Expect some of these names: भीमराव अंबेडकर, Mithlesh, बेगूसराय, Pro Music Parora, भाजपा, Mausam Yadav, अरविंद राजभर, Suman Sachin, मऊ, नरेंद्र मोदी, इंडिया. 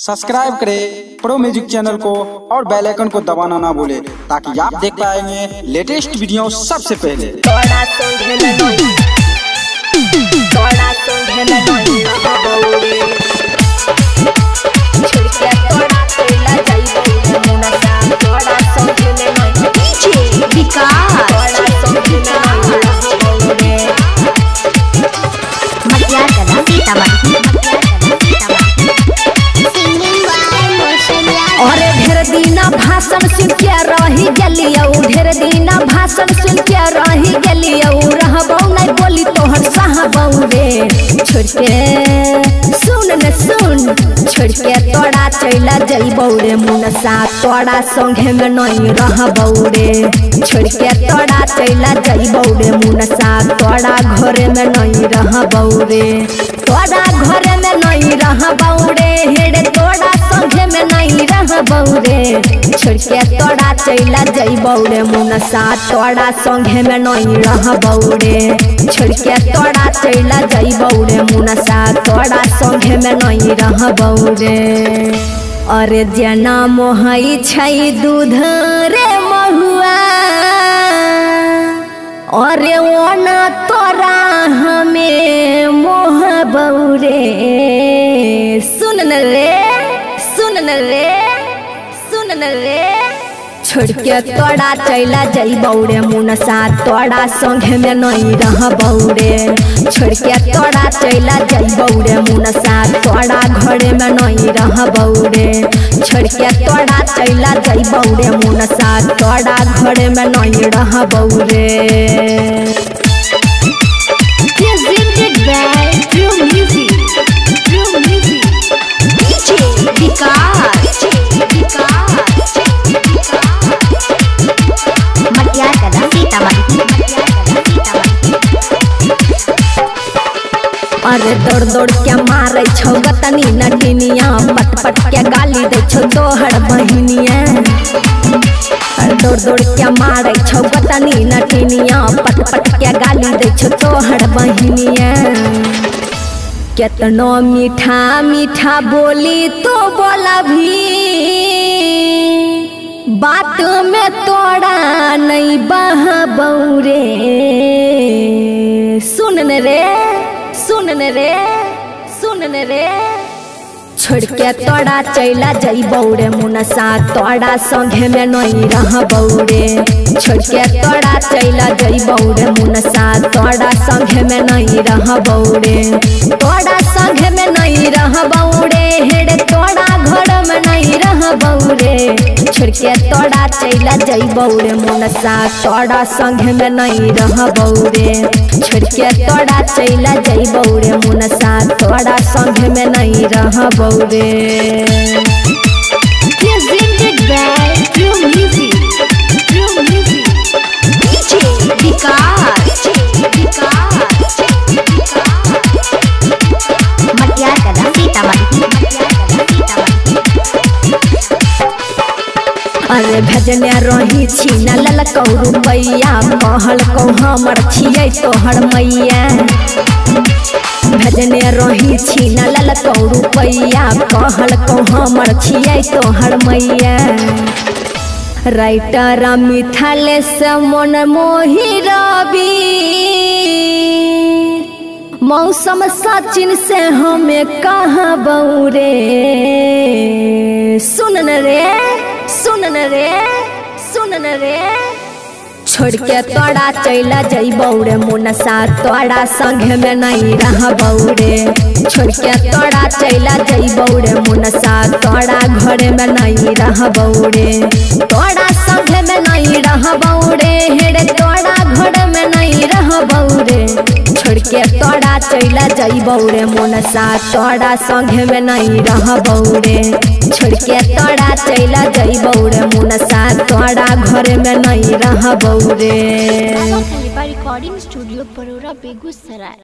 Subscribe करें pro music channel को और बेल आइकन को दबाना ना भूले ताकि आप देख पाएंगे लेटेस्ट वीडियो सबसे पहले। भाषण सुन के रही गलिया ढेर दिन भाषण सुन के रही गलिया नहीं बोली तोहर साहब रे छोड़ के सुन न सुन छोड़ के तोड़ा चला जइबौ रे मुनसा तोड़ा संगे में नहीं रहबौ रे छोड़ के तोड़ा चला जइबौ रे मुनसा तोड़ा घर में नहीं रहबौ रे तोड़ा घर में नहीं रहबौ रे हेड़े तोड़ा संगे में नहीं रहबौ रे छोड़ के तोड़ा चला जइबौ रे मुनसा तोड़ा संगे में नहीं रहबौ रे छोड़ के तोड़ा चला जइबौ रे मुनसा तोड़ा संगे में नहीं रहबौ रे। अरे जना मोहई छई दूध रे महुआ अरे ओना तोरा हमें मोहबौ रे सुन न रे छोड़ के तोड़ा चला जइबौ रे मुनसा तोड़ा संगे में नहीं रहबौ रे छोड़ के तोड़ा चला जइबौ रे मुनसा तोड़ा घर में नहीं रहबौ रे छोड़ के तोड़ा चला जइबौ रे मुनसा तोड़ा घर में नहीं रहबौ रे। अरे दौड़ दौड़ के मारे छो गतनी नटनिया पट पट के गाली दे छो तोहर बहिनिया दौड़ दौड़ के मारे छो गतनी नटनिया पट पट के गाली दे छो तोहर बहिनिया कितना मीठा मीठा बोली तो बोला भी बात में तोड़ा नहीं बहबौ रे सुन न रे छोड़ के तोड़ा चला जइबौ रे मुनसा तोड़ा संगे में नहीं रहबौ रे छोड़ के तोड़ा चला जइबौ रे मुनसा तोड़ा संगे में नहीं रहबौ रे तोड़ा संगे में नहीं रहबौ रे हेड़े तोड़ा घर में नहीं रहबौ रे छोड़ के तोड़ा चला जइबौ रे मुनसा तोड़ा संगे में नहीं रहबौ रे छोड़ के तोड़ा चला जइबौ रे मुनसा तोड़ा संगे में नहीं रहबौ रे। अरे भजने रही छीना ललकौ रुपैया कहलकौ हमर छियै तोहर मैया भजने रही छीना ललकौ रुपैया कहलकौ हमर छियै तोहर मैया राइटर मिथल से मन मोहि रवि मौसम सचिन से हमें कहबौ रे सुन न रे छोड़ के तोड़ा चला जइबौ रे मुनसा तोड़ा संगे में नहीं रहबौ रे छोड़ के तोड़ा चला जइबौ रे मुनसा तोड़ा घर में नहीं रहबौ रे तोड़ा संगे में नहीं रहबौ रे हेड़े तोड़ा घर में नहीं रहबौ रे छोड़ के तोड़ा चला जइबौ रे मुनसा तोड़ा संगे में नहीं रहबौ रे छोड़ के तोड़ा चला जइबौ रे मुनसा तोड़ा घर में नहीं रहबौ रे। Recording studio Parora बेगूसराय।